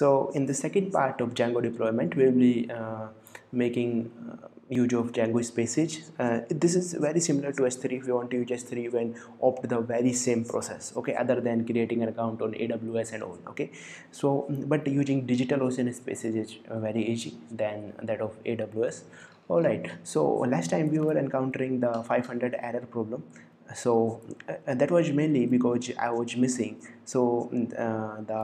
So in the second part of Django deployment, we will be making use of Django spaces. This is very similar to S3. If you want to use S3, when opt the very same process, okay, other than creating an account on AWS and all, okay. So but using DigitalOcean spaces is very easy than that of AWS. All right, so last time we were encountering the 500 error problem. So that was mainly because I was missing the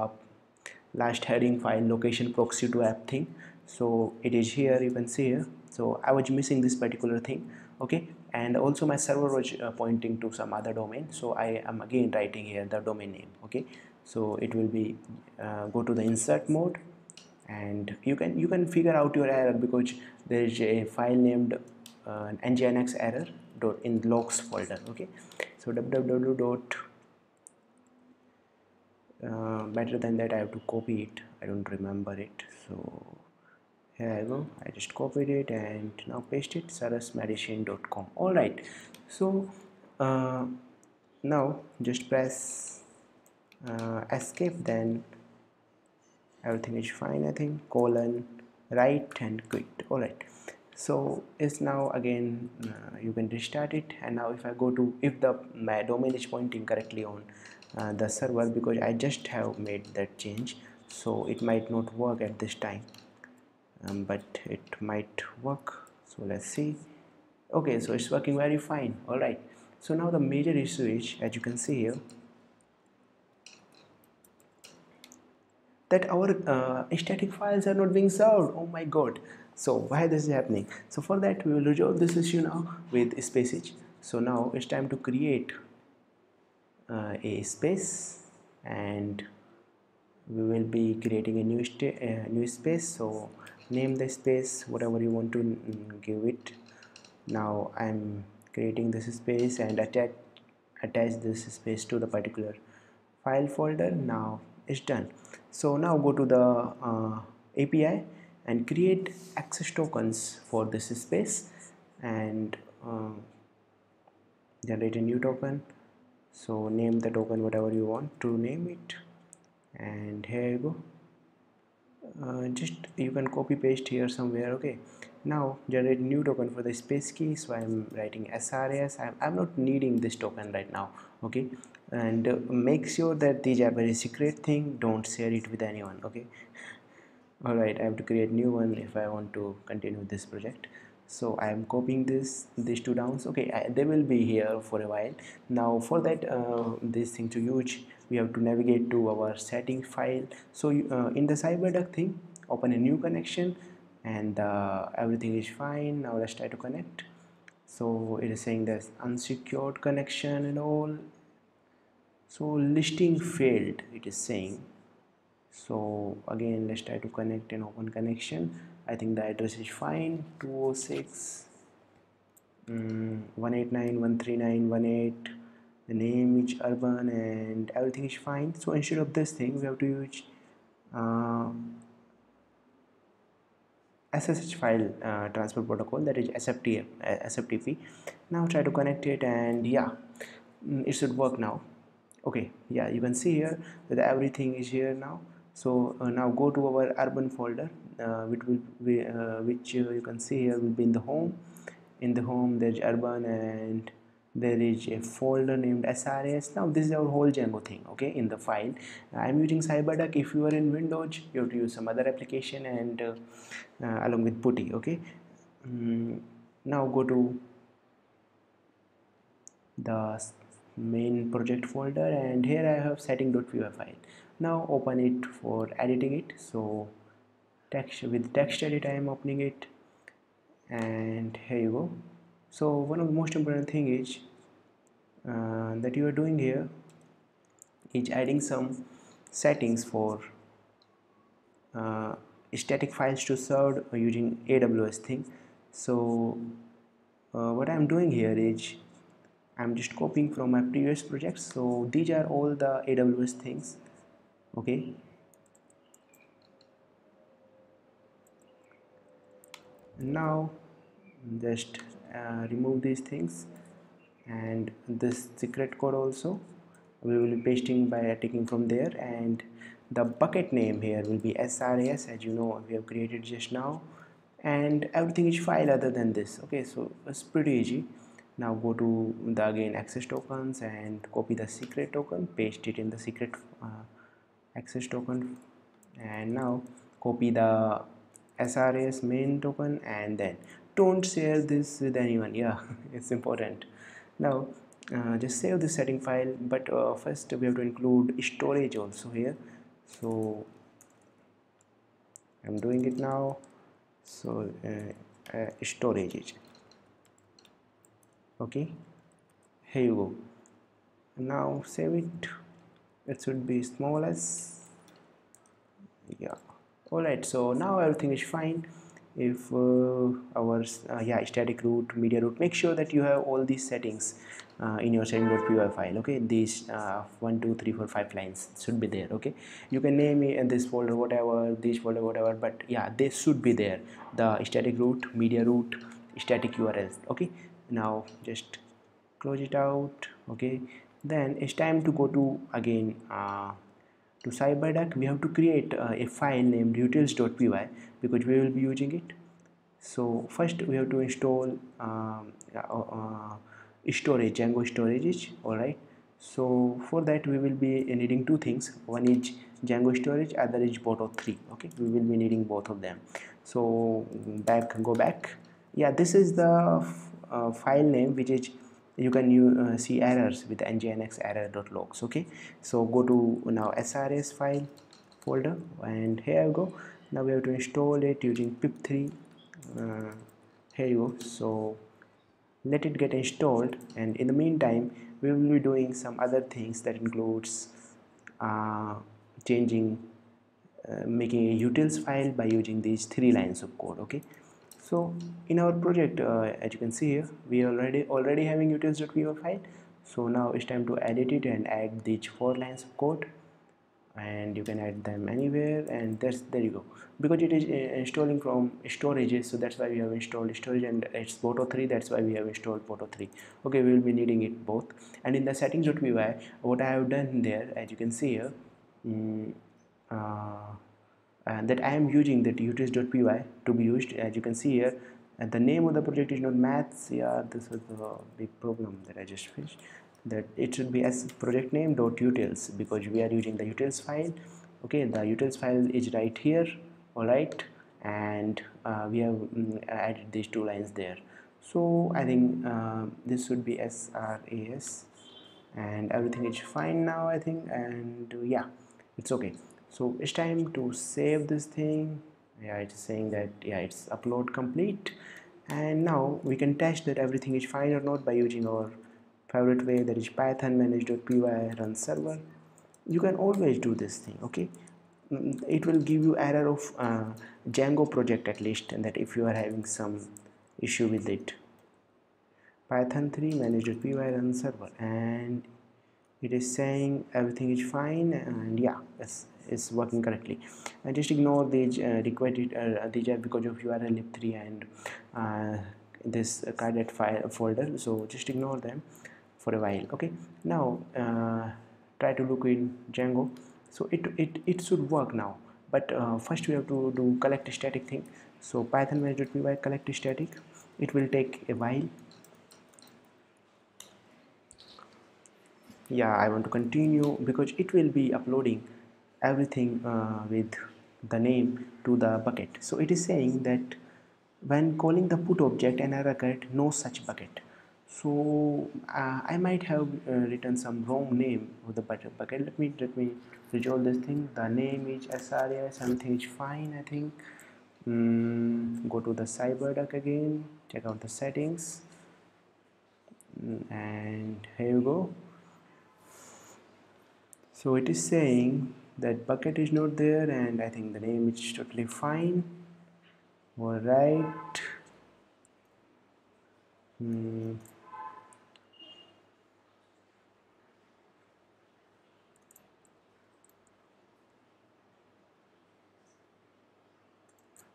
last heading file location proxy to app thing. So it is here, you can see here. So I was missing this particular thing, okay, and also my server was pointing to some other domain. So I am again writing here the domain name, okay. So it will be go to the insert mode, and you can figure out your error because there is a file named nginx error dot in logs folder, okay. So www dot better than that I have to copy it, I don't remember it. So here I go, I just copied it and now paste it, sarasmedicine.com. all right, so now just press escape, then everything is fine, I think, colon, right, and quit. All right, so it's now again you can restart it, and now if I go to, if my domain is pointing correctly on the server, because I just have made that change, so it might not work at this time, but it might work. So let's see. Okay, so it's working very fine. All right, so now the major issue is, as you can see here, that our static files are not being served. Oh my god, so why this is happening? So for that we will resolve this issue now with spaces. So now it's time to create a space, and we will be creating a new space. So name the space whatever you want to give it. Now I'm creating this space and attach this space to the particular file folder. Now it's done. So now go to the API and create access tokens for this space, and generate a new token. So name the token whatever you want to name it, and here you go. Just you can copy paste here somewhere, okay. Now generate new token for the space key. So I'm writing SRS. I'm not needing this token right now, okay. And make sure that these are very secret thing, don't share it with anyone, okay. All right, I have to create new one if I want to continue this project. So I am copying these two downs, okay. They will be here for a while. Now for that this thing to use, we have to navigate to our setting file. So in the Cyberduck thing, open a new connection, and everything is fine. Now let's try to connect. So it is saying there's unsecured connection and all. So listing failed, it is saying. So again let's try to connect and open connection. I think the address is fine, 206 189.139.18. The name is Urban and everything is fine. So instead of this thing we have to use SSH file transfer protocol, that is SFTP. Now try to connect it, and yeah, it should work now, okay. Yeah, you can see here that everything is here now. So now go to our Urban folder, which you can see here will be in the home. In the home there's Urban, and there is a folder named SRS. Now this is our whole Django thing, okay. In the file I'm using Cyberduck. If you are in Windows, you have to use some other application, and along with PuTTY, okay. Now go to the main project folder, and here I have setting.py file. Now open it for editing it. So with text edit I am opening it, and here you go. So one of the most important thing is that you are doing here is adding some settings for static files to served using AWS thing. So what I am doing here is I'm just copying from my previous projects. So these are all the AWS things, okay. Now just remove these things, and this secret code also we will be pasting by taking from there, and The bucket name here will be SRAS, as you know we have created just now, and everything is file other than this. Okay, so it's pretty easy. Now go to the again access tokens and copy the secret token, paste it in the secret access token, and now copy the SRAS main token, and then don't share this with anyone. Yeah, it's important. Now just save this setting file, but first we have to include storage also here, so I'm doing it now. So storage, okay, here you go. Now save it, it should be small as, yeah. Alright, so now everything is fine. If our static root, media root, make sure that you have all these settings in your setting.py file. Okay, these 1, 2, 3, 4, 5 lines should be there. Okay, you can name it in this folder whatever, this folder whatever, but yeah, they should be there, the static root, media root, static URLs. Okay, now just close it out. Okay, then it's time to go to again to Cyberduck. We have to create a file named utils.py because we will be using it. So first we have to install storage, Django storages. Alright, so for that we will be needing two things, one is Django storage, other is boto3. Okay, we will be needing both of them. So go back. Yeah, this is the file name which is, you can see errors with nginx error.logs. Okay, so go to now SRS file folder, and here you go. Now we have to install it using pip3. Here you go. So let it get installed, and in the meantime we will be doing some other things that includes making a utils file by using these 3 lines of code. Okay, so in our project, as you can see here, we already having utils.py file. So now it's time to edit it and add these 4 lines of code, and you can add them anywhere, and there you go. Because it is installing from storages, so that's why we have installed storage, and it's boto3, that's why we have installed boto3. Okay, we will be needing it both. And in the settings.py, what I have done there, as you can see here, that I am using that utils.py to be used. As you can see here, and the name of the project is not maths. Yeah, this was the big problem that I just finished, that it should be as project name .utils because we are using the utils file. Okay, the utils file is right here. All right, and we have added these 2 lines there. So I think this should be SRAS, and everything is fine now, I think, and yeah, it's okay. So it's time to save this thing. Yeah, it's saying that yeah, it's upload complete, and now we can test that everything is fine or not by using our favorite way, that is python manage.py run server. You can always do this thing. Okay, it will give you error of Django project at least, and that if you are having some issue with it, python3 manage.py run server, and it is saying everything is fine, and yeah, it's working correctly. And just ignore these requested these are because of URL lib3 and this caret file folder, so just ignore them for a while. Okay, now try to look in Django. So it should work now, but first we have to do collect static thing. So python manage.py collect static, it will take a while. Yeah, I want to continue because it will be uploading everything with the name to the bucket. So it is saying that when calling the put object, an error occurred, no such bucket. So I might have written some wrong name of the bucket. Let me resolve this thing. The name is SRAS, everything is fine, I think. Go to the Cyberduck again, check out the settings, and here you go. So it is saying that bucket is not there, and I think the name is totally fine. Alright.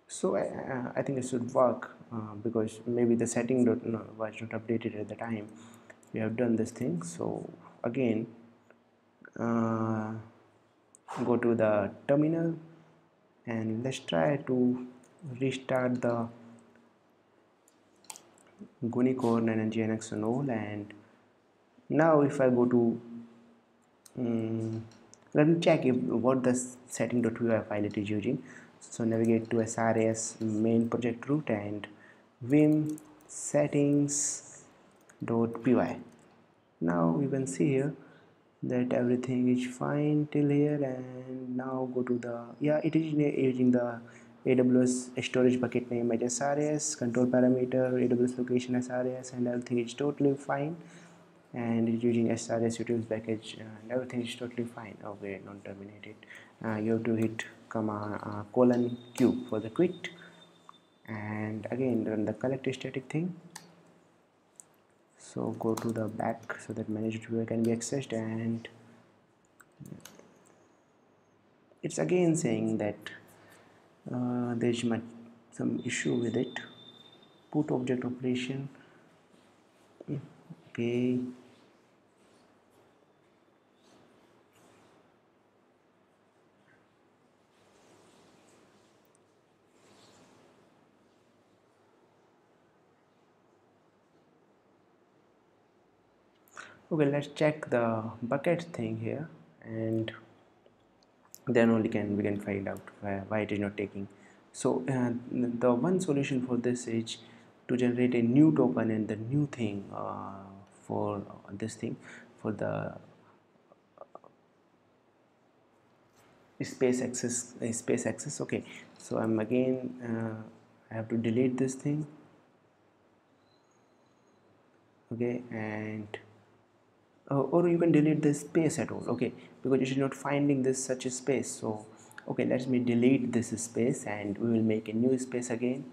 So I think it should work because maybe the setting was not updated at the time we have done this thing. So again, go to the terminal and let's try to restart the Gunicorn and nginx and all. And now if I go to let me check if what the setting.py file it is using. So navigate to SRS main project root and vim settings.py. Now we can see here that everything is fine till here, and now go to the, yeah, it is using the AWS storage bucket name as SRS, control parameter, AWS location SRS, and everything is totally fine. And it's using SRS utils package and everything is totally fine. Okay, don't terminate it. You have to hit colon Q for the quit, and again run the collect static thing. So go to the back so that manage.py can be accessed, and it's again saying that there's some issue with it. Put object operation. Okay. Okay, let's check the bucket thing here, and then only we can find out why it is not taking. So the one solution for this is to generate a new token and the new thing for this thing, for the space access. Okay, so I'm again I have to delete this thing. Okay, and or you can delete the space at all, okay, because it is not finding this such a space. So okay, let me delete this space and we will make a new space again.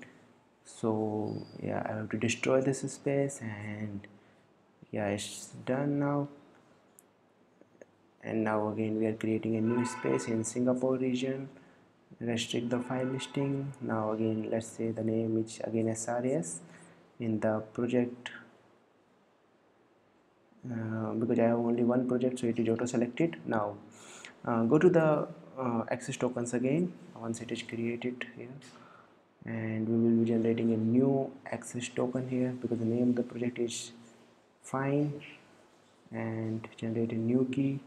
So yeah, I have to destroy this space, and yeah, it's done now. And now again we are creating a new space in Singapore region, restrict the file listing. Now again let's say the name is again SRS in the project. Because I have only one project, so it is auto selected. Now go to the access tokens again once it is created here, and we will be generating a new access token here because the name of the project is fine, and generate a new key.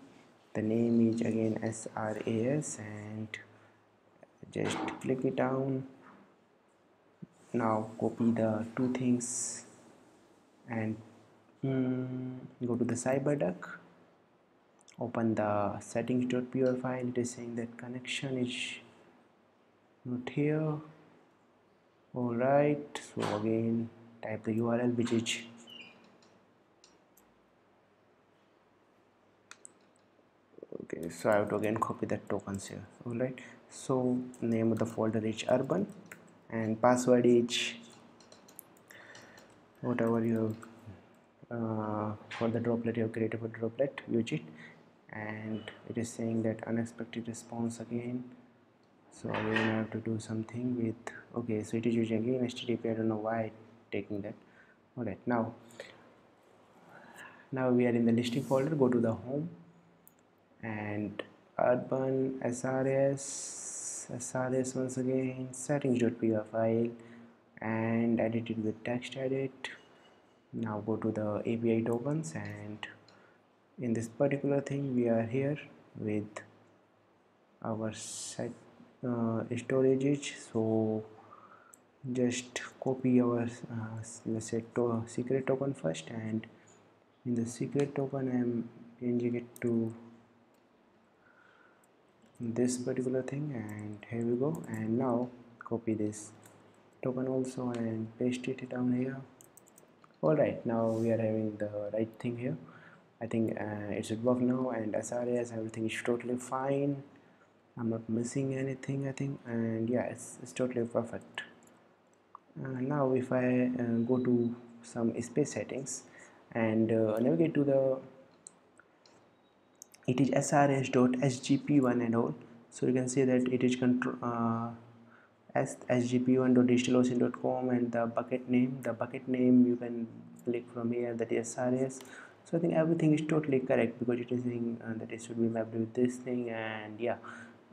The name is again SRAS, and just click it down. Now copy the two things and go to the Cyberduck, open the settings.py file. It is saying that connection is not here. Alright, so again type the URL, which is okay. So I have to again copy the tokens here. Alright, so name of the folder is urban, and password is whatever you have for the droplet, you have created for droplet, use it. And it is saying that unexpected response again, so again I have to do something with, okay, so it is using again HTTP. I don't know why taking that. Alright, now we are in the listing folder. Go to the home and urban SRS once again, settings.py file, and edit it with text edit. Now go to the API tokens, and in this particular thing we are here with our set storages. So just copy our let's say secret token first, and in the secret token I am changing it to this particular thing, and here we go. And now copy this token also and paste it down here. Alright, now we are having the right thing here. I think it should work now, and SRS, everything is totally fine. I'm not missing anything, I think, and yeah, it's totally perfect. Now if I go to some space settings and navigate to the, it is srs.sgp1 and all. So you can see that it is control sgp1.digitalocean.com, and the bucket name you can click from here, that is SRS, So I think everything is totally correct because it is saying that it should be mapped with this thing, and yeah.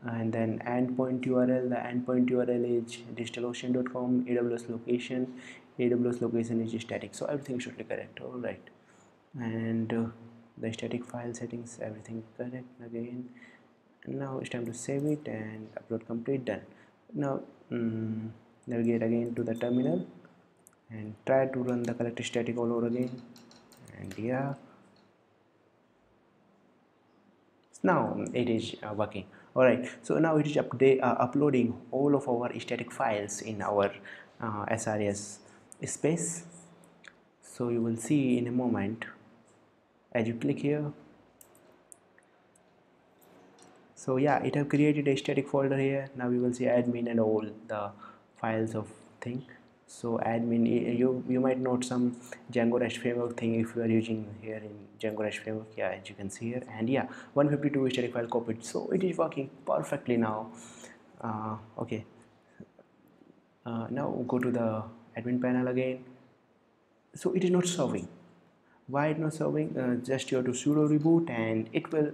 And then endpoint URL, the endpoint URL is DigitalOcean.com, AWS location is static, so everything should be correct. All right, and the static file settings, everything correct again. And now it's time to save it and upload complete. Done. Now navigate again to the terminal and try to run the correct static all over again, and yeah, now it is working. All right, so now it is uploading all of our static files in our SRS space. So you will see in a moment as you click here. So yeah, it have created a static folder here. Now we will see admin and all the files of thing. So admin, you might note some Django Rest framework thing if you are using here in Django Rest framework. Yeah, as you can see here, and yeah, 152 static file copied. So it is working perfectly now. Okay, now go to the admin panel again. So it is not serving. Why it not serving? Just you have to sudo reboot and it will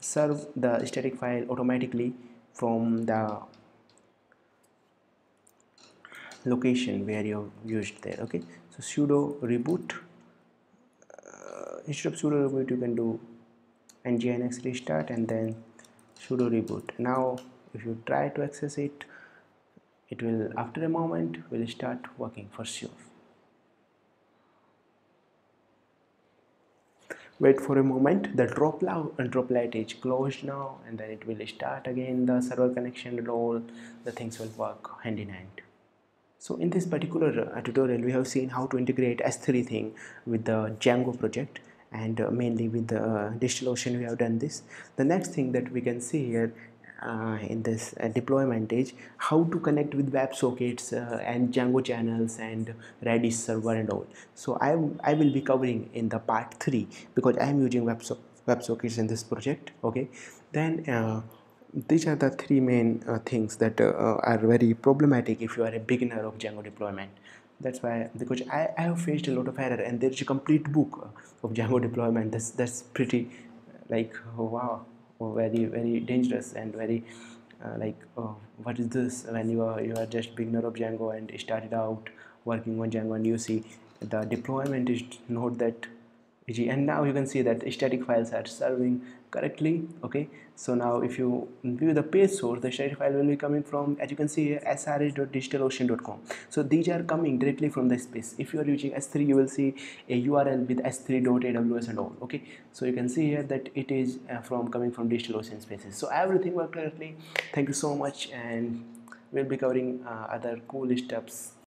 serve the static file automatically from the location where you used there. Okay, so sudo reboot. Instead of sudo reboot, you can do nginx restart and then sudo reboot. Now if you try to access it, it will after a moment will start working for sure. Wait for a moment, the droplet is closed now, and then it will start again the server connection and all the things will work hand in hand. So in this particular tutorial, we have seen how to integrate S3 thing with the Django project, and mainly with the DigitalOcean we have done this. The next thing that we can see here in this deployment is how to connect with WebSockets and Django channels and Redis server and all. So I will be covering in the part 3 because I am using WebSockets in this project. Okay, then these are the three main things that are very problematic if you are a beginner of Django deployment. That's why, because I have faced a lot of error, and there is a complete book of Django deployment. That's pretty like, oh, wow, oh, very dangerous and very like, oh, what is this? When you are just beginner of Django and started out working on Django, and you see the deployment is not that easy. And now you can see that static files are serving correctly. Okay, so now if you view the page source, the static file will be coming from, as you can see here, srs.digitalocean.com. so these are coming directly from the space. If you are using S3, you will see a URL with s3.aws and all. Okay, so you can see here that it is coming from DigitalOcean spaces. So everything worked correctly. Thank you so much, and we'll be covering other cool steps